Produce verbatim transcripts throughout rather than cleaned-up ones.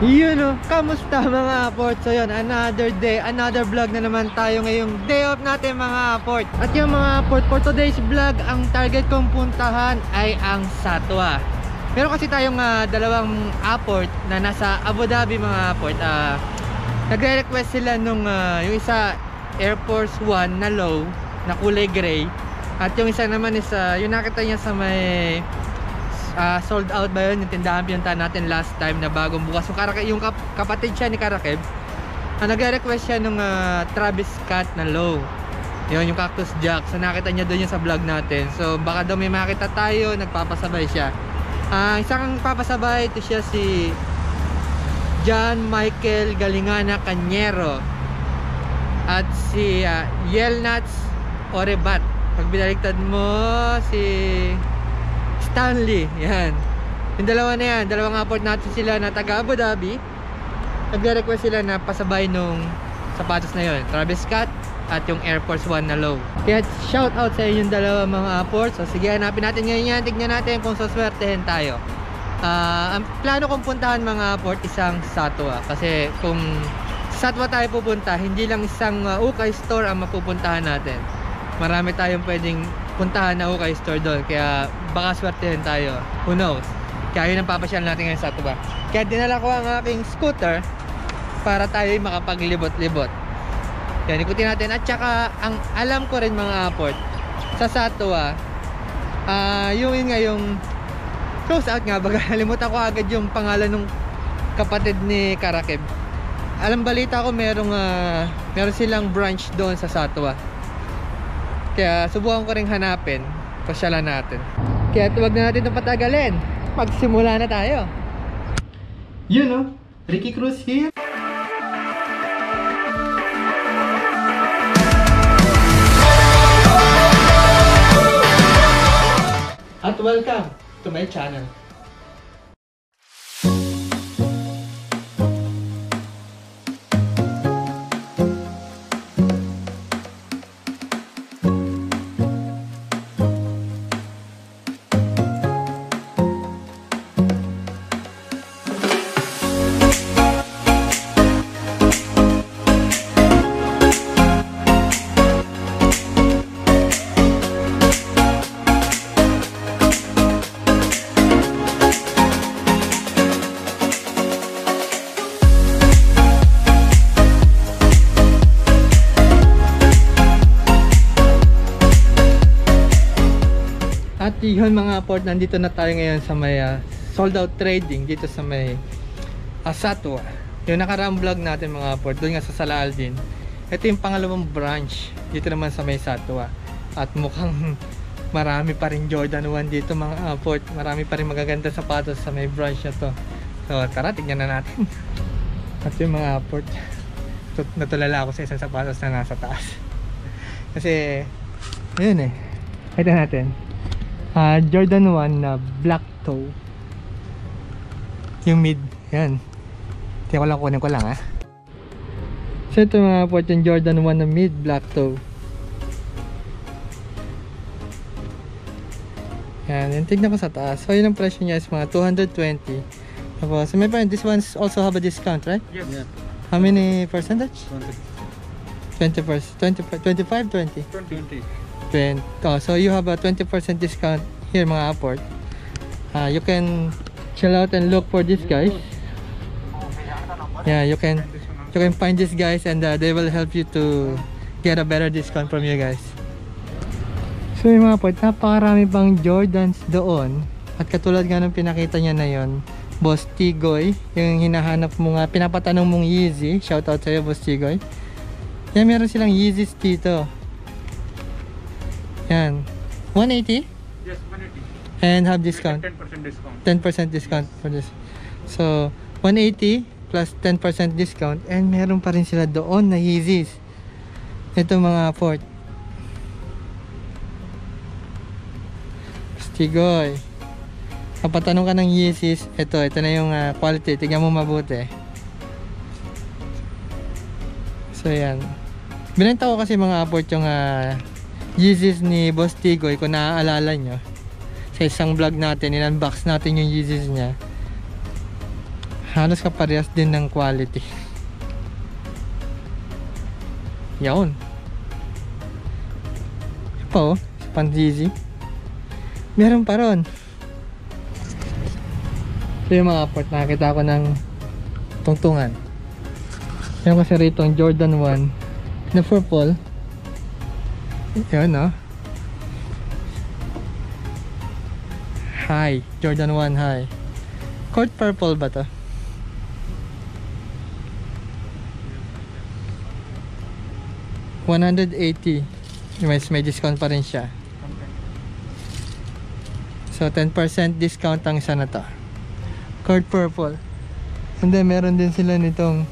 Yun o, kamusta mga aport? So yun, another day, another vlog na naman tayo ngayong day off natin mga aport. At yung mga aport, for today's vlog, ang target kong puntahan ay ang SATWA. Meron kasi tayong uh, dalawang aport na nasa Abu Dhabi mga aport. uh, Nagre-request sila nung uh, yung isa Air Force one na low, na kulay gray. At yung isa naman is uh, yung nakita niya sa may... Uh, sold out ba yun? Yung tindahan pinuntahan natin last time na bagong bukas. So, Karake, yung kap kapatid siya ni Karakeeb, uh, nagre-request siya nung uh, Travis Scott na low. Yun, yung Cactus Jack. So nakita niya doon yun sa vlog natin. So baka daw may makita tayo, nagpapasabay siya. uh, Isang papasabay, ito siya si John Michael Galingana Canero at si uh, Yelnats Orebat. Pag binaliktad mo si... Stanley, yan. Yung dalawa na yan, dalawang aport natin sila na taga Abu Dhabi. Nagre-request sila na pasabay nung sapatos na yon, Travis Scott at yung Air Force one na low. Kaya shout out sa yung dalawa mga aport. So sige, hanapin natin ngayon yan, tignan natin kung saswertehin tayo. uh, Ang plano kong puntahan mga aport, isang SATWA. Kasi kung SATWA tayo pupunta, hindi lang isang uh, ukay store ang mapupuntahan natin. Marami tayong pwedeng puntahan na ukay store doon. Kaya baka swertehin tayo, who knows. Kaya yun ang papasyal natin ngayon sa SATWA. Kaya dinala ko ang aking scooter para tayo makapaglibot-libot. Kaya ikutin natin. At saka ang alam ko rin mga aport, sa SATWA, uh, yung yun nga yung closeout nga, baga nalimutan ko agad yung pangalan ng kapatid ni Karakeeb. Alam balita ko merong uh, meron silang branch doon sa SATWA. Kaya subukan ko rin hanapin. Pasyalan natin. Kaya tuwag na natin itong patagalin. Magsimula na tayo. Yun know, Ricky Cruz here. At welcome to my channel. Yun mga aport, nandito na tayo ngayon sa may uh, sold out trading dito sa may uh, SATWA. Yung nakaraang vlog natin mga aport, doon nga sa Salaldin. Ito yung pangalawang branch dito naman sa may SATWA. At mukhang marami pa rin Jordan one dito mga aport. Marami pa rin magaganda sapatos sa may branch na to. So tara, tignan na natin. At yung mga aport, natulala ako sa isang sapatos na nasa taas. Kasi yun eh, kita natin. Uh, Jordan one na uh, black toe. Yung mid, yan. Tiyak ko lang, kunin ko lang ha. So ito mga aport, yung Jordan one na uh, mid black toe. Yan, yung tignan ko sa taas. So yun ang presyo niya is mga two hundred twenty. Tapos, so, may pa yun, this one's also have a discount, right? Yes. Yeah. How many percentage? twenty. twenty percent, twenty, twenty-five, twenty? twenty. Oh, so you have a twenty percent discount here mga aport. Uh, you can chill out and look for these guys. Yeah, you can you can find these guys and uh, they will help you to get a better discount from you guys. So yung mga aport, napakarami pang Jordans doon. At katulad nga ng pinakita niya na yon, Boss Tigoy, yung hinahanap mo nga, pinapatanong mong Yeezy. Shout out sa'yo Boss Tigoy. Yeah, meron silang Yeezys dito. Yan. one eighty? Yes, one eighty. And have discount? ten percent discount. ten percent discount for this. So, one eighty plus ten percent discount. And meron pa rin sila doon na Yeezys. Ito mga aport. Stigoy. Kapatanong ka ng Yeezys. Ito, ito na yung uh, quality. Tignan mo mabuti. So, yan. Binenta ko kasi mga aport yung... Uh, Yeezys ni Boss Tigoy, kung naaalala nyo sa isang vlog natin, in-unbox natin yung Yeezys niya. Halos kaparehas din ng quality. Yaon. Ito, Yeezy. Meron pa ron. So yung mga port, nakakita ko ng tungtungan. Meron kasi rito ang Jordan one na purple. Yun, no? High. Jordan one high. Court purple ba to? one eighty. May discount pa rin siya. So ten percent discount ang isa na to. Court purple. And then meron din sila nitong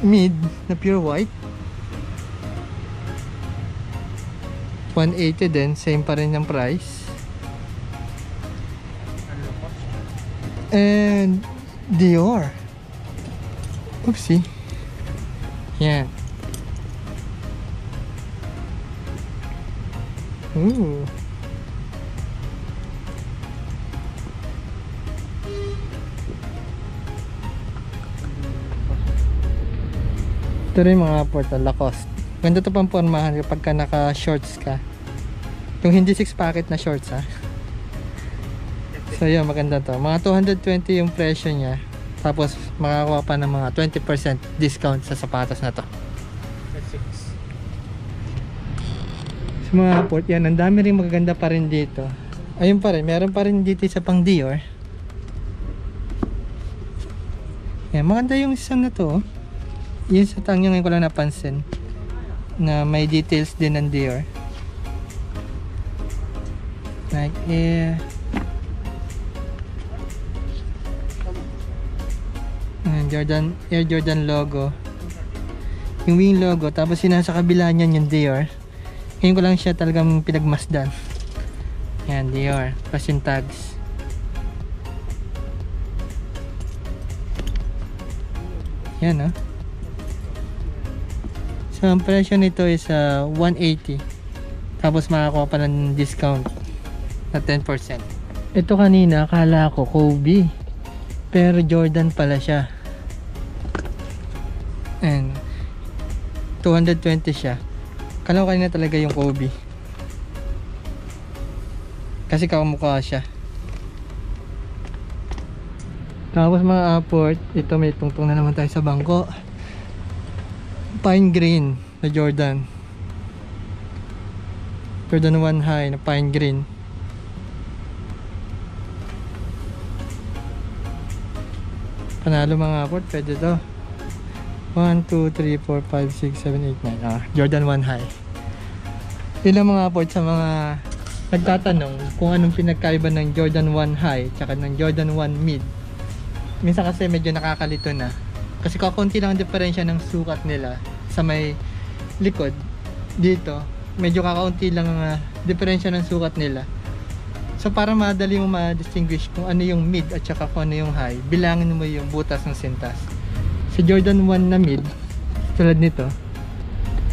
mid na pure white. one eighty din, same pa rin yung price. And Dior. Oopsie. Yan. Ooh. Ito rin mga portal, Lacoste. Ganda ito pang pormahan kapag ka naka-shorts ka. Yung hindi six-packet na shorts, ha. So yun, maganda to. Mga two twenty yung presyo niya. Tapos makakuha pa ng mga twenty percent discount sa sapatos na to. So mga port, yan. Ang dami rin magaganda pa rin dito. Ayun pa rin, meron pa rin dito sa pang Dior. Yan, maganda yung isa na to. Yun sa tangyo ngayon ko lang napansin. Na may details din ng Dior, like eh Jordan, Air Jordan logo, yung wing logo, tapos yun nasa kabila niyan yung Dior. Ngayon ko lang siya talagang pinagmasdan. Yan, Dior, plus yung tags. Yan, no? So, ang presyo nito is uh, one eighty. Tapos makakuha pa ng discount na ten percent. Ito kanina, akala ko Kobe. Pero Jordan pala siya. And two twenty siya. Akala ko kanina talaga yung Kobe. Kasi kamukha siya. Tapos mga aport, ito may tungtong na naman tayo sa bangko. Pine green na Jordan. Jordan one high na pine green. Panalo mga port, pwede to. one, two, three, four, five, six, seven, eight, nine. Ah, Jordan one high. Ilang mga port sa mga nagtatanong kung anong pinagkaiba ng Jordan one high tsaka ng Jordan one mid. Minsan kasi medyo nakakalito na. Kasi kakunti lang ang diferensya ng sukat nila sa may likod dito. Medyo kakaunti lang ang uh, diferensya ng sukat nila. So para madali mo ma-distinguish kung ano yung mid at saka kung ano yung high, bilangin mo yung butas ng sintas. Sa Jordan one na mid, tulad nito,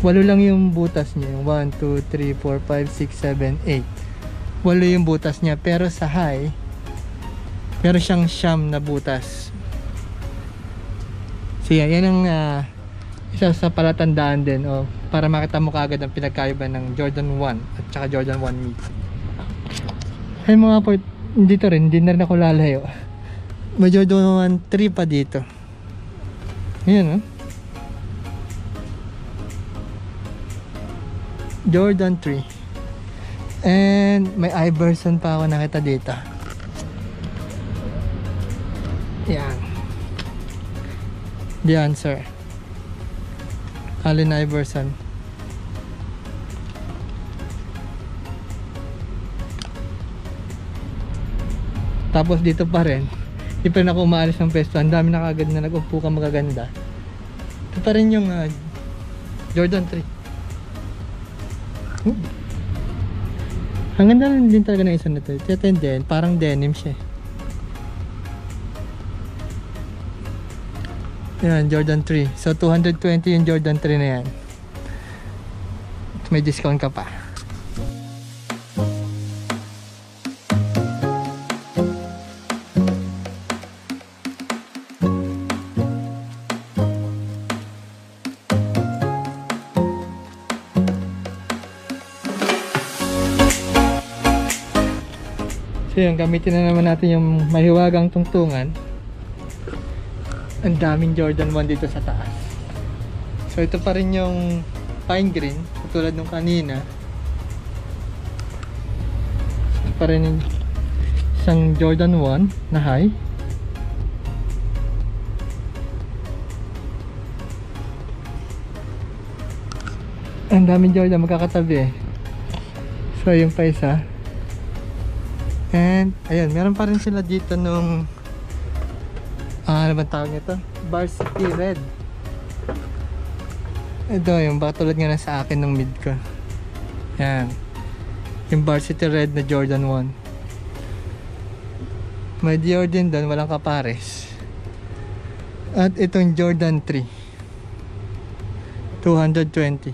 walo lang yung butas niya. one, two, three, four, five, six, seven, eight. Walo yung butas niya. Pero sa high, meron siyang siyam na butas. So yan, yan ang uh, isa sa palatandaan din, oh, para makita mo kaagad ang pinagkaiba ng Jordan one at saka Jordan one mid. Ay mga po, dito rin, hindi na rin ako lalayo. May Jordan one three pa dito. Ayan, oh. Jordan three. And may Iverson pa ako nakita dito. Yan. The answer, Allen Iverson. Tapos dito pa rin, di pa rin ako umaalis ng pwesto. Ang dami na kagad na nag-upo ka magaganda. Ito pa rin yung uh, Jordan three. Ooh. Ang ganda rin din talaga ng isa na ito. Ito yung denim, parang denim siya. Yan, Jordan three. So, two twenty yung Jordan three na yan. May discount ka pa. So yun, gamitin na naman natin yung mahiwagang tungtungan. Ang daming Jordan one dito sa taas. So ito pa rin yung pine green, tulad nung kanina. Ito pa rin yung isang Jordan one na high. Ang daming Jordan magkakatabi eh. So yung pa isa. And ayun, meron pa rin sila dito nung ah, ano bang tawag nito? Varsity Red. Ito yung baka tulad nga na sa akin ng mid ko. Yan. Yung Varsity Red na Jordan one. May Dior din doon, walang kapares. At itong Jordan three. two twenty.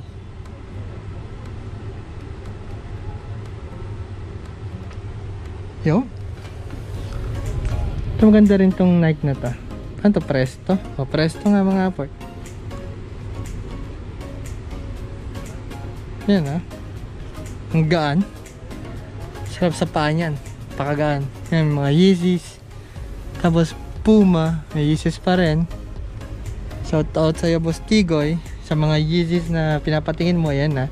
Yo. Ito maganda rin tong Nike na to. Ano to? Presto? O Presto nga mga aport. Yan ha. Ang gaan. Sarap sa paa niyan. Pakagaan. Yan mga Yeezys. Tapos Puma. May Yeezys pa rin. Shout out sa'yo Boss Tigoy. Sa mga Yeezys na pinapatingin mo. Yan ha.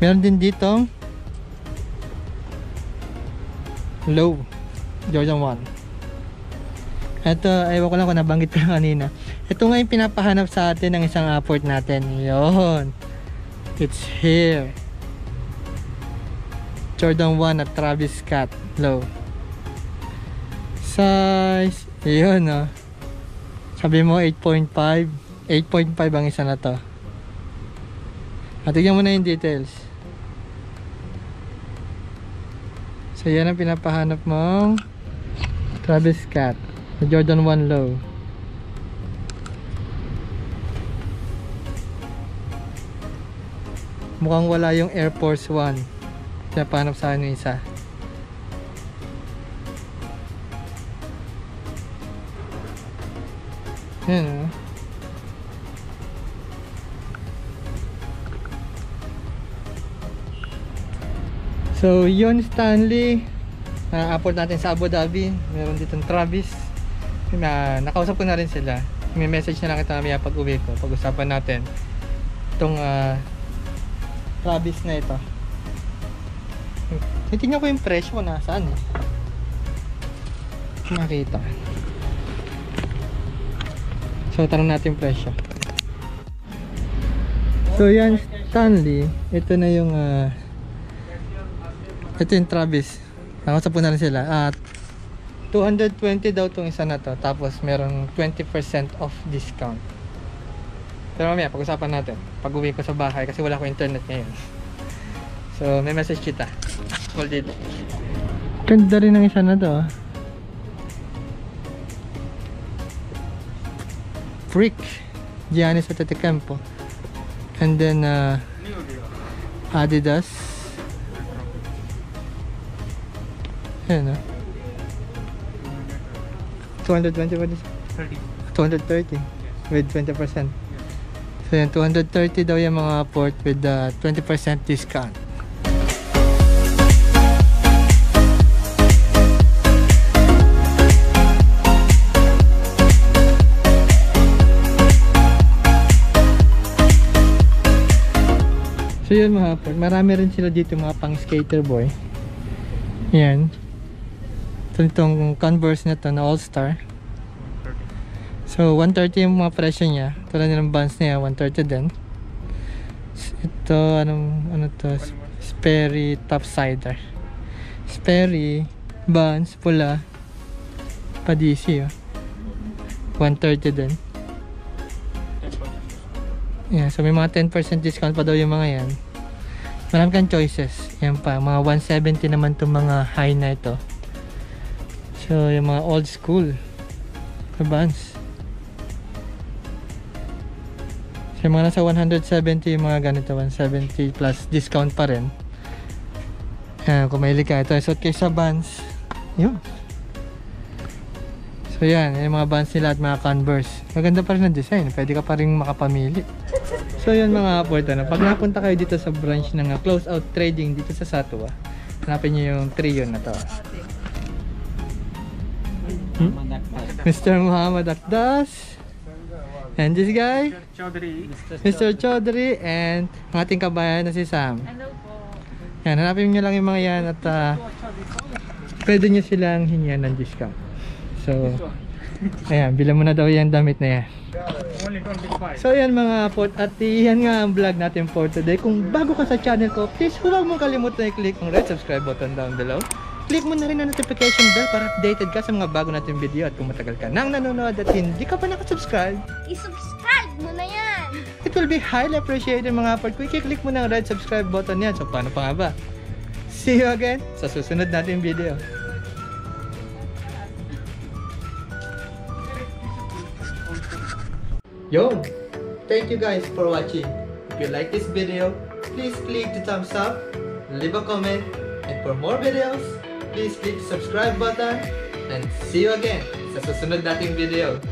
Meron din ditong low Jordan one. Ito, ayaw ko lang kung nabanggit ko kanina. Ito nga yung pinapahanap sa atin ng isang aport natin. Yun. It's here. Jordan one at Travis Scott low. Size. Yun oh. Sabi mo eight point five. eight point five ang isa na to. At tignan mo na yung details. So yan ang pinapahanap mong Travis Scott na Jordan one low. Mukhang wala yung Air Force one. Pinapahanap sa akin yung isa. Yan o. So yun Stanley, uh, upload natin sa Abu Dhabi. Meron ditong Travis na nakausap ko na rin sila. May message na lang kita mamaya pag uwi ko. Pag-usapan natin itong uh, Travis na ito. Titignan ko yung presyo na saan eh. Nakita. So tanong natin yung presyo. So yan Stanley, ito na yung uh, ito yung Travis. Nakausap po na rin sila. At two twenty daw itong isa na to. Tapos merong twenty percent off discount. Pero mamaya pag-usapan natin. Pag uwi ko sa bahay kasi wala ko internet ngayon. So may message kita. Call dito. Ganda rin ang isa na to. Freak. Giannis Antetokounmpo. And then uh, Adidas. Ayan o. two twenty ba? two thirty. With twenty percent. So yan, two thirty daw yung mga port with uh, twenty percent discount. So yun mga port. Marami rin sila dito mga pang skater boy. Ayan. So itong Converse na to na All Star. So one thirty yung mga presyo niya. Tulad nilang Vans niya, one thirty din. Ito, anong, ano to? Sperry Top Sider. Sperry, Vans, pula. Padisi oh. one thirty din. Yeah, so may mga ten percent discount pa daw yung mga yan. Marami kang choices. Yan pa, mga one seventy naman itong mga high na ito. So yung mga old school Vans. So yung mga nasa one seventy, yung mga ganito one seventy plus discount pa rin. Ayan, kung mahilig ka, ito isot kayo sa Vans. Yun. So yan, yung mga Vans nila at mga Converse. Maganda pa rin ang design, pwede ka pa rin makapamili. So yun mga aport, ano, pag napunta kayo dito sa branch ng Closeout Trading dito sa SATWA, hanapin nyo yung trio na to. Muhammad Akdas. Mister Muhammad Akdas. And this guy? Mister Choudhury. Mister Choudhury and ang ating kabayan na si Sam. Hello po. Yan, hanapin nyo lang yung mga yan at uh, pwede nyo silang hingyan ng discount. So, ayan, bilang mo na daw yan damit na yan. So yan mga pot at yan nga ang vlog natin for today. Kung bago ka sa channel ko, please huwag mong kalimutan i-click ang red subscribe button down below. Click mo na rin ang notification bell para updated ka sa mga bago natin video. At kung matagal ka nang nanonood at hindi ka pa nakasubscribe, i-subscribe mo na yan! It will be highly appreciated mga part kung i-click mo na ang red subscribe button yan. So paano pa nga ba? See you again sa susunod natin video. Yo! Thank you guys for watching. If you like this video, please click the thumbs up, leave a comment, and for more videos, please click the subscribe button and see you again sa susunod nating video.